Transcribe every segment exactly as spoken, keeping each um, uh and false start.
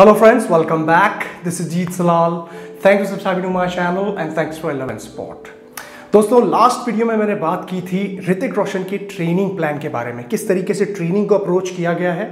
Hello friends, welcome back. This is Jeet Selal. Thank you for subscribing to my channel and thanks for love and support. दोस्तों last video में मैंने बात की थी ऋतिक रोशन की training plan के बारे में, किस तरीके से ट्रेनिंग को अप्रोच किया गया है।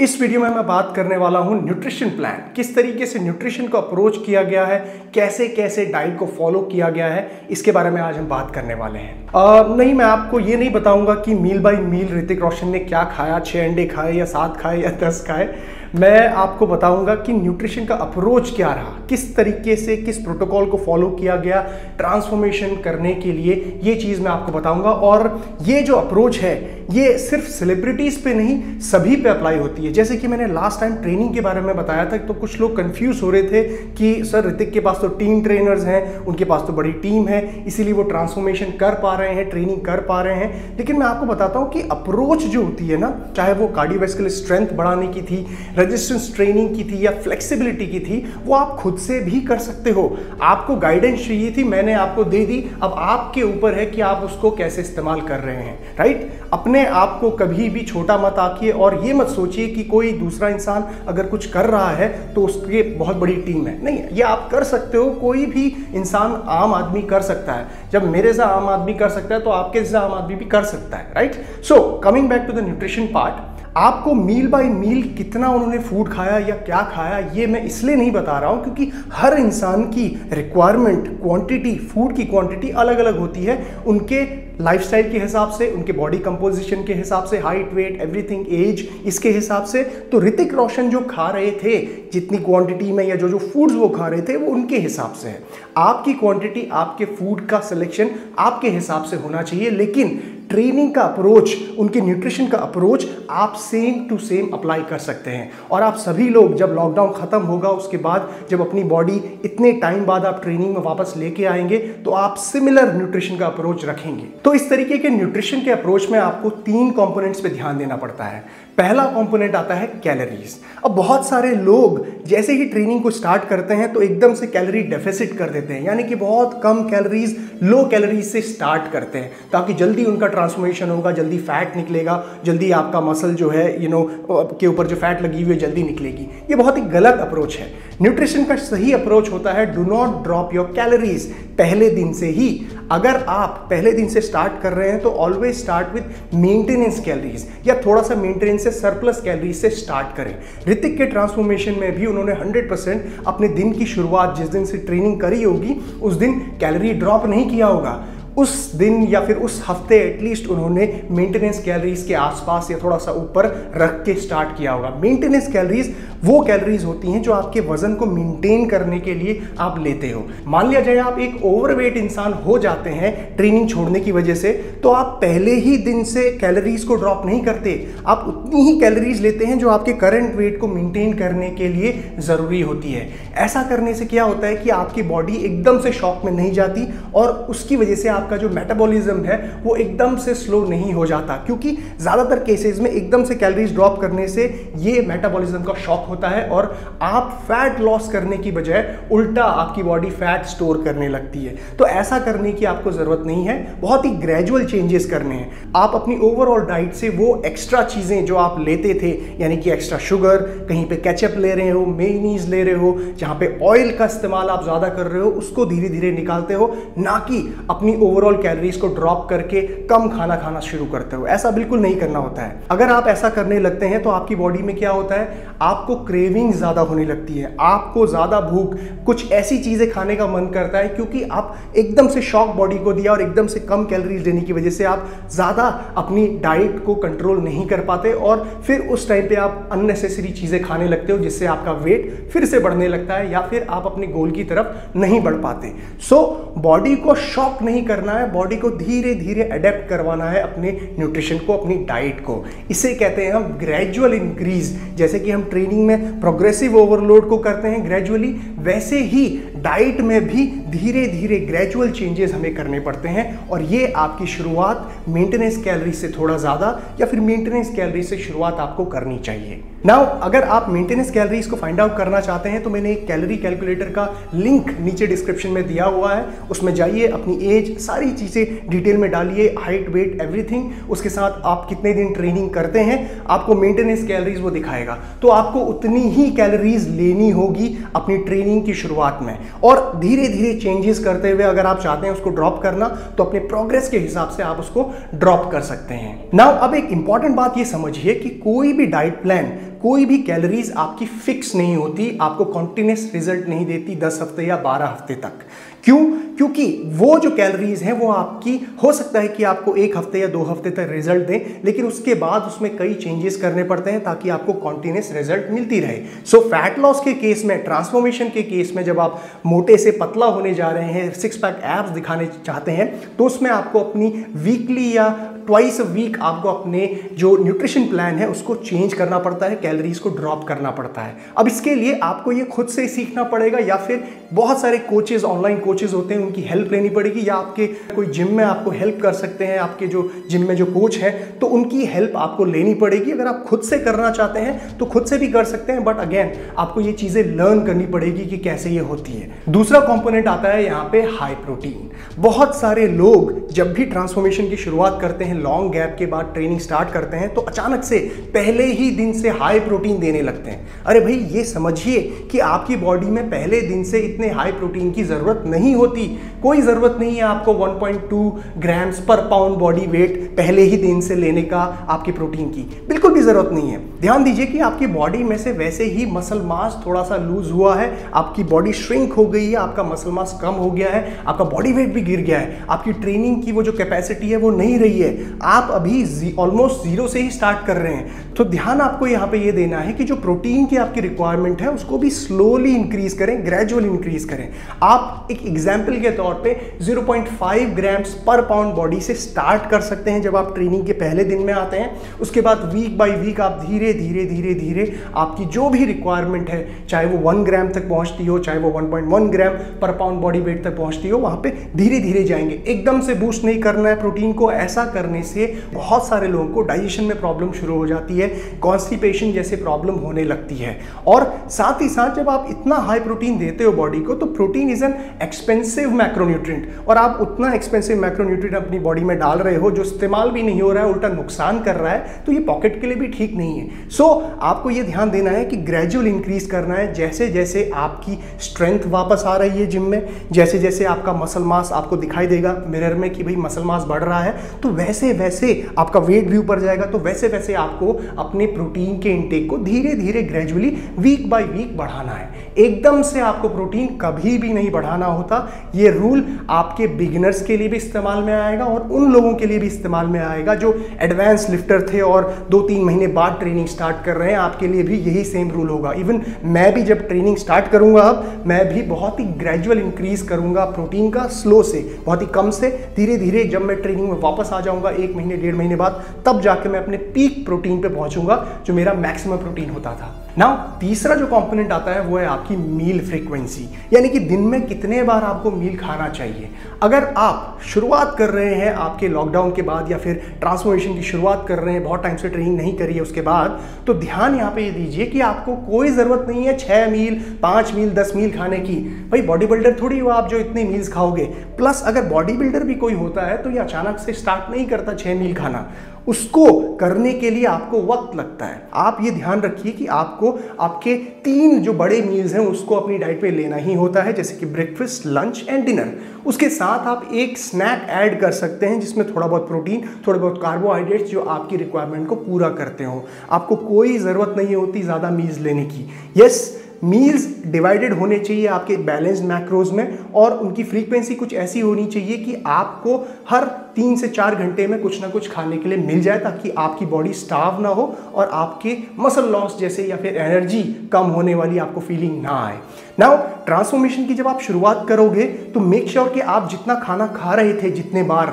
इस वीडियो में मैं बात करने वाला हूँ न्यूट्रिशन प्लान, किस तरीके से न्यूट्रिशन को अप्रोच किया गया है, कैसे कैसे डाइट को फॉलो किया गया है, इसके बारे में आज हम बात करने वाले हैं। आ, नहीं, मैं आपको ये नहीं बताऊँगा कि मील बाई मील ऋतिक रोशन ने क्या खाया, छः अंडे खाए या सात खाए या दस खाए। मैं आपको बताऊंगा कि न्यूट्रिशन का अप्रोच क्या रहा, किस तरीके से किस प्रोटोकॉल को फॉलो किया गया ट्रांसफॉर्मेशन करने के लिए, ये चीज़ मैं आपको बताऊंगा। और ये जो अप्रोच है ये सिर्फ सेलिब्रिटीज़ पे नहीं, सभी पे अप्लाई होती है। जैसे कि मैंने लास्ट टाइम ट्रेनिंग के बारे में बताया था, तो कुछ लोग कन्फ्यूज़ हो रहे थे कि सर ऋतिक के पास तो टीम ट्रेनर्स हैं, उनके पास तो बड़ी टीम है, इसीलिए वो ट्रांसफॉर्मेशन कर पा रहे हैं, ट्रेनिंग कर पा रहे हैं। लेकिन मैं आपको बताता हूँ कि अप्रोच जो होती है ना, चाहे वो कार्डियोवैस्कुलर स्ट्रेंथ बढ़ाने की थी, रेजिस्टेंस ट्रेनिंग की थी या फ्लेक्सिबिलिटी की थी, वो आप खुद से भी कर सकते हो। आपको गाइडेंस चाहिए थी, मैंने आपको दे दी, अब आपके ऊपर है कि आप उसको कैसे इस्तेमाल कर रहे हैं। राइट, अपने आप को कभी भी छोटा मत आंकिए और ये मत सोचिए कि कोई दूसरा इंसान अगर कुछ कर रहा है तो उसकी बहुत बड़ी टीम है। नहीं, ये आप कर सकते हो, कोई भी इंसान, आम आदमी कर सकता है। जब मेरे से आम आदमी कर सकता है तो आपके से आम आदमी भी कर सकता है। Right, so coming back to the nutrition part, आपको मील बाय मील कितना उन्होंने फूड खाया या क्या खाया ये मैं इसलिए नहीं बता रहा हूँ क्योंकि हर इंसान की रिक्वायरमेंट, क्वांटिटी, फूड की क्वांटिटी अलग अलग होती है, उनके लाइफस्टाइल के हिसाब से, उनके बॉडी कंपोजिशन के हिसाब से, हाइट, वेट, एवरीथिंग, एज, इसके हिसाब से। तो ऋतिक रोशन जो खा रहे थे, जितनी क्वांटिटी में या जो जो फूड्स वो खा रहे थे, वो उनके हिसाब से है। आपकी क्वांटिटी, आपके फूड का सिलेक्शन आपके हिसाब से होना चाहिए, लेकिन ट्रेनिंग का अप्रोच, उनके न्यूट्रिशन का अप्रोच आप सेम टू सेम अप्लाई कर सकते हैं। और आप सभी लोग जब लॉकडाउन ख़त्म होगा, उसके बाद जब अपनी बॉडी इतने टाइम बाद आप ट्रेनिंग में वापस लेके आएंगे तो आप सिमिलर न्यूट्रिशन का अप्रोच रखेंगे। तो इस तरीके के न्यूट्रिशन के अप्रोच में आपको तीन कॉम्पोनेंट्स पे ध्यान देना पड़ता है। पहला कॉम्पोनेंट आता है कैलोरीज। अब बहुत सारे लोग जैसे ही ट्रेनिंग को स्टार्ट करते हैं तो एकदम से कैलोरी डेफिसिट कर देते हैं, यानी कि बहुत कम कैलोरीज, लो कैलोरीज से स्टार्ट करते हैं ताकि जल्दी उनका ट्रांसफॉर्मेशन होगा, जल्दी फैट निकलेगा, जल्दी आपका मसल जो है यू नो के ऊपर जो फैट लगी हुई है जल्दी निकलेगी। ये बहुत ही गलत अप्रोच है। न्यूट्रिशन का सही अप्रोच होता है do not drop your calories पहले दिन से ही। अगर आप पहले दिन से स्टार्ट कर रहे हैं तो always start with maintenance calories या थोड़ा सा मेंटेनेंस से, सरप्लस कैलोरीज से स्टार्ट करें। ऋतिक के ट्रांसफॉर्मेशन में भी उन्होंने हंड्रेड परसेंट अपने दिन की शुरुआत, जिस दिन से ट्रेनिंग करी होगी उस दिन कैलोरी ड्रॉप नहीं किया होगा। उस दिन या फिर उस हफ्ते एटलीस्ट उन्होंने मेंटेनेंस कैलोरीज के आसपास या थोड़ा सा ऊपर रख के स्टार्ट किया होगा। मेंटेनेंस कैलोरीज वो कैलोरीज होती हैं जो आपके वजन को मेंटेन करने के लिए आप लेते हो। मान लिया जाए आप एक ओवरवेट इंसान हो जाते हैं ट्रेनिंग छोड़ने की वजह से, तो आप पहले ही दिन से कैलोरीज को ड्रॉप नहीं करते, आप उतनी ही कैलोरीज लेते हैं जो आपके करंट वेट को मेंटेन करने के लिए ज़रूरी होती है। ऐसा करने से क्या होता है कि आपकी बॉडी एकदम से शॉक में नहीं जाती और उसकी वजह से आप का जो मेटाबॉलिज्म है वो एकदम से स्लो नहीं हो जाता, क्योंकि ज्यादातर केसेस में एकदम से कैलोरीज ड्रॉप करने से ये मेटाबॉलिज्म का शॉक होता है और आप फैट लॉस करने की बजाय उल्टा आपकी बॉडी फैट स्टोर करने लगती है। तो ऐसा करने की आपको जरूरत नहीं है, बहुत ही ग्रेजुअल चेंजेस करने हैं। आप अपनी ओवरऑल डाइट से वो एक्स्ट्रा चीजें जो आप लेते थे, यानी कि एक्स्ट्रा शुगर, कहीं पे केचप ले रहे हो, मेयोनीज ले रहे हो, जहां पे ऑयल का इस्तेमाल आप ज्यादा कर रहे हो, उसको धीरे धीरे निकालते हो, ना कि अपनी ओवरऑल कैलोरीज को ड्रॉप करके कम खाना खाना शुरू करते हो। ऐसा बिल्कुल नहीं करना होता है। अगर आप ऐसा करने लगते हैं तो आपकी बॉडी में क्या होता है, आपको क्रेविंग ज़्यादा होने लगती है, आपको ज़्यादा भूख, कुछ ऐसी चीज़ें खाने का मन करता है क्योंकि आप एकदम से शॉक बॉडी को दिया और एकदम से कम कैलोरीज देने की वजह से आप ज़्यादा अपनी डाइट को कंट्रोल नहीं कर पाते और फिर उस टाइम पर आप अननेसेसरी चीज़ें खाने लगते हो जिससे आपका वेट फिर से बढ़ने लगता है या फिर आप अपने गोल की तरफ नहीं बढ़ पाते। सो बॉडी को शॉक नहीं करना है, बॉडी को धीरे धीरे अडेप्ट करवाना है अपने न्यूट्रिशन को, अपनी डाइट को। इसे कहते हैं हम ग्रेजुअल इंक्रीज। जैसे कि हम ट्रेनिंग में प्रोग्रेसिव ओवरलोड को करते हैं ग्रेजुअली, वैसे ही डाइट में भी धीरे धीरे ग्रेजुअल चेंजेस हमें करने पड़ते हैं और ये आपकी शुरुआत मेंटेनेंस कैलोरी से थोड़ा ज़्यादा या फिर मेंटेनेंस कैलोरी से शुरुआत आपको करनी चाहिए। नाउ अगर आप मेंटेनेंस कैलोरीज को फाइंड आउट करना चाहते हैं तो मैंने एक कैलोरी कैलकुलेटर का लिंक नीचे डिस्क्रिप्शन में दिया हुआ है, उसमें जाइए, अपनी एज सारी चीज़ें डिटेल में डालिए, हाइट वेट एवरीथिंग, उसके साथ आप कितने दिन ट्रेनिंग करते हैं, आपको मेंटेनेंस कैलोरीज वो दिखाएगा। तो आपको उतनी ही कैलोरीज लेनी होगी अपनी ट्रेनिंग की शुरुआत में और धीरे धीरे चेंजेस करते हुए अगर आप चाहते हैं उसको ड्रॉप करना तो अपने प्रोग्रेस के हिसाब से आप उसको ड्रॉप कर सकते हैं। नाउ अब एक इंपॉर्टेंट बात ये समझिए कि कोई भी डाइट प्लान, कोई भी कैलोरीज आपकी फिक्स नहीं होती, आपको कॉन्टिन्यूस रिजल्ट नहीं देती दस हफ्ते या बारह हफ्ते तक। क्यों? क्योंकि वो जो कैलोरीज हैं वो आपकी, हो सकता है कि आपको एक हफ्ते या दो हफ्ते तक रिजल्ट दें, लेकिन उसके बाद उसमें कई चेंजेस करने पड़ते हैं ताकि आपको कॉन्टिन्यूस रिजल्ट मिलती रहे। सो फैट लॉस के केस में, ट्रांसफॉर्मेशन के केस में, जब आप मोटे से पतला होने जा रहे हैं, सिक्स पैक एब्स दिखाने चाहते हैं, तो उसमें आपको अपनी वीकली या ट्वाइस अ वीक आपको अपने जो न्यूट्रिशन प्लान है उसको चेंज करना पड़ता है, कैलोरीज को ड्रॉप करना पड़ता है। अब इसके लिए आपको ये खुद से सीखना पड़ेगा या फिर बहुत सारे कोचेज, ऑनलाइन कोचेज होते हैं, उनकी हेल्प लेनी पड़ेगी या आपके कोई जिम में आपको हेल्प कर सकते हैं, आपके जो जिम में जो कोच है तो उनकी हेल्प आपको लेनी पड़ेगी। अगर आप खुद से करना चाहते हैं तो खुद से भी कर सकते हैं, बट अगेन आपको ये चीज़ें लर्न करनी पड़ेगी कि कैसे ये होती है। दूसरा कॉम्पोनेंट आता है यहाँ पे हाई प्रोटीन। बहुत सारे लोग जब भी ट्रांसफॉर्मेशन की शुरुआत करते हैं, लॉन्ग गैप के बाद ट्रेनिंग स्टार्ट करते हैं, तो अचानक से पहले ही दिन से हाई प्रोटीन देने लगते हैं। अरे भाई, ये समझिए कि आपकी बॉडी में पहले दिन से इतने हाई प्रोटीन की ज़रूरत नहीं होती, कोई ज़रूरत नहीं है आपको one point two grams per pound body weight पहले ही दिन से लेने का, आपकी प्रोटीन की बिल्कुल भी ज़रूरत नहीं है। ध्यान दीजिए कि आपकी बॉडी में से वैसे ही मसल मास थोड़ा सा लूज हुआ है, आपकी बॉडी श्रिंक हो गई है, आपका मसल मास कम हो गया है, आपका बॉडी वेट भी गिर गया है, आपकी ट्रेनिंग की वो जो कैपेसिटी है वो नहीं रही है, आप अभी ऑलमोस्ट जीरो से ही स्टार्ट कर रहे हैं। तो ध्यान आपको यहाँ पे ये देना है कि जो प्रोटीन की आपकी रिक्वायरमेंट है उसको भी स्लोली इंक्रीज करें, ग्रेजुअल इंक्रीज करें। आप एक एग्जाम्पल के तौर पे zero point five grams per pound body से स्टार्ट कर सकते हैं जब आप ट्रेनिंग के पहले दिन में आते हैं। उसके बाद वीक बाय वीक आप धीरे धीरे धीरे धीरे आपकी जो भी रिक्वायरमेंट है, चाहे वो वन ग्राम तक पहुँचती हो, चाहे वो वन पॉइंट वन ग्राम पर पाउंड बॉडी वेट तक पहुँचती हो, वहाँ पर धीरे धीरे जाएंगे। एकदम से बूस्ट नहीं करना है प्रोटीन को। ऐसा करने से बहुत सारे लोगों को डाइजेशन में प्रॉब्लम शुरू हो जाती है, कॉन्स्टिपेशन जैसे प्रॉब्लम होने लगती है। और साथ ही साथ जब आप इतना हाई प्रोटीन देते हो बॉडी को, तो protein is an expensive macronutrient और आप उतना एक्सपेंसिव मैक्रोन्यूट्रिएंट अपनी बॉडी में डाल रहे हो जो इस्तेमाल भी नहीं हो रहा है, उल्टा नुकसान कर रहा है, तो ये पॉकेट के लिए भी ठीक नहीं है। सो so, आपको ये ध्यान देना है कि ग्रेजुअल इंक्रीज करना है। जैसे जैसे आपकी स्ट्रेंथ वापस आ रही है जिम में, जैसे जैसे आपका मसल मास आपको दिखाई देगा मिरर में कि भाई मसल मास बढ़ रहा है, तो वैसे वैसे आपका वेट भी ऊपर जाएगा। तो वैसे वैसे आपको अपने प्रोटीन के इनटेक को धीरे धीरे ग्रेजुअली वीक बाय वीक बढ़ाना है। एकदम से आपको प्रोटीन कभी भी नहीं बढ़ाना होता। ये रूल आपके बिगिनर्स के लिए भी इस्तेमाल में आएगा और उन लोगों के लिए भी इस्तेमाल में आएगा जो एडवांस लिफ्टर थे और दो तीन महीने बाद ट्रेनिंग स्टार्ट कर रहे हैं, आपके लिए भी यही सेम रूल होगा। इवन मैं भी जब ट्रेनिंग स्टार्ट करूँगा, अब मैं भी बहुत ही ग्रेजुअल इंक्रीज करूँगा प्रोटीन का, स्लो से, बहुत ही कम से धीरे धीरे। जब मैं ट्रेनिंग में वापस आ जाऊँगा एक महीने डेढ़ महीने बाद, तब जाके मैं अपने पीक प्रोटीन पे पहुंचूंगा जो मेरा मैक्सिमम प्रोटीन होता था। नाउ तीसरा जो कंपोनेंट आता है वो है आपकी मील फ्रीक्वेंसी, यानी कि दिन में कितने बार आपको मील खाना चाहिए। अगर आप शुरुआत कर रहे हैं आपके लॉकडाउन के बाद या फिर ट्रांसफॉर्मेशन की शुरुआत कर रहे हैं, बहुत टाइम से ट्रेनिंग नहीं करी है उसके बाद, तो ध्यान यहाँ पे ये दीजिए कि आपको कोई ज़रूरत नहीं है छः मील पाँच मील दस मील खाने की। भाई बॉडी बिल्डर थोड़ी हो आप जो इतनी मील्स खाओगे। प्लस अगर बॉडी बिल्डर भी कोई होता है तो ये अचानक से स्टार्ट नहीं करता छः मील खाना, उसको करने के लिए आपको वक्त लगता है। आप ये ध्यान रखिए कि आपको आपके तीन जो बड़े मील्स हैं उसको अपनी डाइट में लेना ही होता है, जैसे कि ब्रेकफास्ट, लंच एंड डिनर। उसके साथ आप एक स्नैक ऐड कर सकते हैं जिसमें थोड़ा बहुत प्रोटीन, थोड़े बहुत कार्बोहाइड्रेट्स जो आपकी रिक्वायरमेंट को पूरा करते हो। आपको कोई ज़रूरत नहीं होती ज़्यादा मील्स लेने की। यस, मील्स डिवाइडेड होने चाहिए आपके बैलेंस्ड मैक्रोज में और उनकी फ्रीक्वेंसी कुछ ऐसी होनी चाहिए कि आपको हर तीन से चार घंटे में कुछ ना कुछ खाने के लिए मिल जाए ताकि आपकी बॉडी स्टार्व ना हो और आपके मसल लॉस जैसे या फिर एनर्जी कम होने वाली आपको फीलिंग ना आए। नाउ ट्रांसफॉर्मेशन की जब आप शुरुआत करोगे तो मेक श्योर कि आप जितना खाना खा रहे थे, जितने बार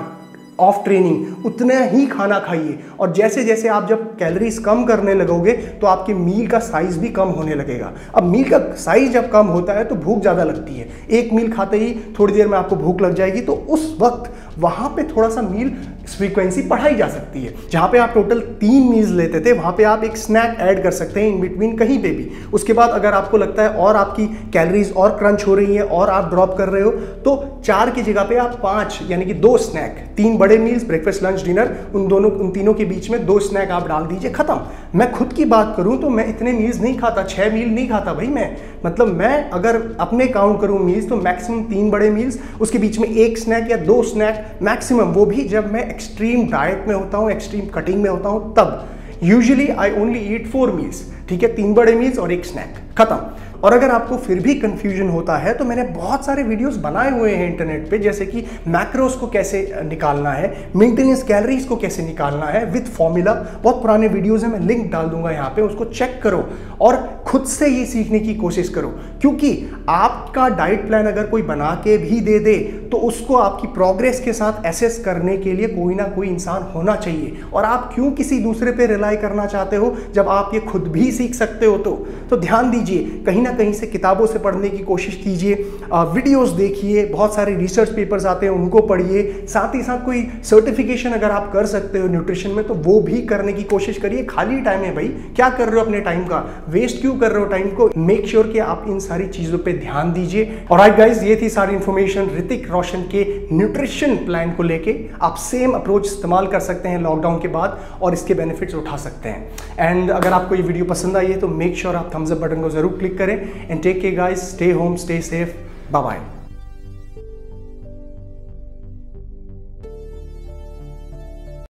ऑफ ट्रेनिंग उतना ही खाना खाइए। और जैसे जैसे आप जब कैलोरीज कम करने लगोगे तो आपके मील का साइज़ भी कम होने लगेगा। अब मील का साइज़ जब कम होता है तो भूख ज़्यादा लगती है, एक मील खाते ही थोड़ी देर में आपको भूख लग जाएगी, तो उस वक्त वहाँ पे थोड़ा सा मील फ्रीक्वेंसी बढ़ाई जा सकती है। जहाँ पे आप टोटल तीन मील्स लेते थे वहाँ पे आप एक स्नैक ऐड कर सकते हैं इन बिटवीन कहीं पे भी। उसके बाद अगर आपको लगता है और आपकी कैलोरीज और क्रंच हो रही है और आप ड्रॉप कर रहे हो तो चार की जगह पे आप पाँच यानी कि दो स्नैक, तीन बड़े मील्स ब्रेकफास्ट लंच डिनर, उन दोनों उन तीनों के बीच में दो स्नैक आप डाल दीजिए, खत्म। मैं खुद की बात करूँ तो मैं इतने मील्स नहीं खाता, छः मील नहीं खाता भाई मैं, मतलब मैं अगर अपने काउंट करूँ मील्स तो मैक्सिमम तीन बड़े मील्स, उसके बीच में एक स्नैक या दो स्नैक मैक्सिमम, वो भी जब मैं एक्सट्रीम डाइट में होता हूँ, एक्सट्रीम कटिंग में होता हूँ, तब usually I only eat four meals, ठीक है, तीन बड़े मील्स और एक स्नैक, खत्म। और अगर आपको फिर भी कंफ्यूजन होता है तो मैंने बहुत सारे वीडियोस बनाए हुए हैं इंटरनेट पे, जैसे कि मैक्रोस को कैसे निकालना है, मेंटेनेंस कैलोरीज को कैसे निकालना है विद फॉर्मूला, बहुत पुराने वीडियोस हैं, मैं लिंक डाल दूंगा यहाँ पे, उसको चेक करो और खुद से ये सीखने की कोशिश करो। क्योंकि आपका डाइट प्लान अगर कोई बना के भी दे दे तो उसको आपकी प्रोग्रेस के साथ एसेस करने के लिए कोई ना कोई इंसान होना चाहिए, और आप क्यों किसी दूसरे पर रिलाई करना चाहते हो जब आप ये खुद भी सीख सकते हो। तो, तो ध्यान दीजिए, कहीं ना कहीं से किताबों से पढ़ने की कोशिश कीजिए, वीडियोस देखिए, बहुत सारे रिसर्च पेपर्स आते हैं उनको पढ़िए, साथ ही साथ कोई सर्टिफिकेशन अगर आप कर सकते हो न्यूट्रिशन में तो वो भी करने की कोशिश करिए। खाली टाइम है भाई, क्या कर रहे हो अपने टाइम का, वेस्ट क्यों कर रहे हो टाइम को, मेक श्योर कि आप इन सारी चीज़ों पर ध्यान दीजिए। और ऑलराइट गाइस, ये थी सारी इन्फॉर्मेशन ऋतिक रोशन के न्यूट्रिशन प्लान को लेके। आप सेम अप्रोच इस्तेमाल कर सकते हैं लॉकडाउन के बाद और इसके बेनिफिट्स उठा सकते हैं। एंड अगर आपको ये वीडियो पसंद आई है तो मेक श्योर आप थम्स अप बटन को जरूर क्लिक करें। And take care guys, stay home, stay safe, bye bye.